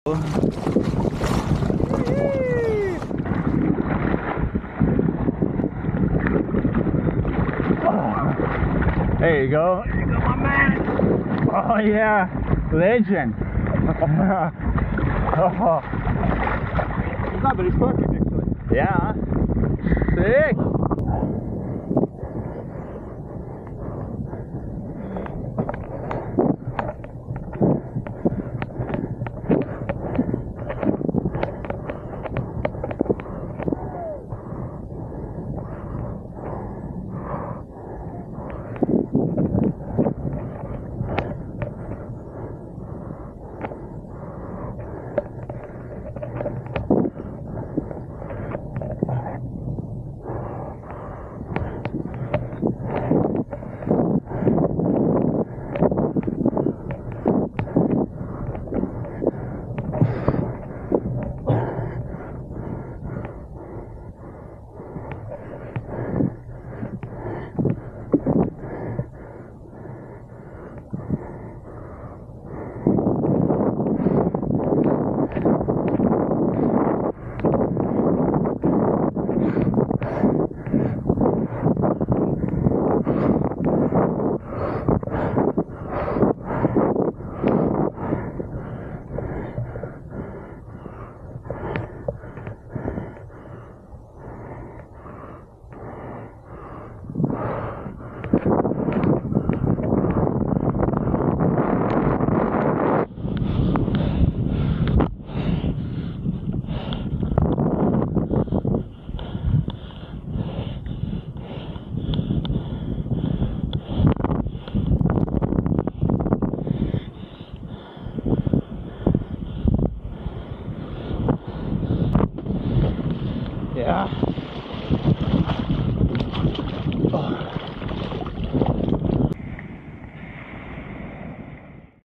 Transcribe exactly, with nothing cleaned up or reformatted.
There you go. There you go, my man. Oh yeah, legend. Oh. It's not, but it's perfect actually. Yeah. Sick.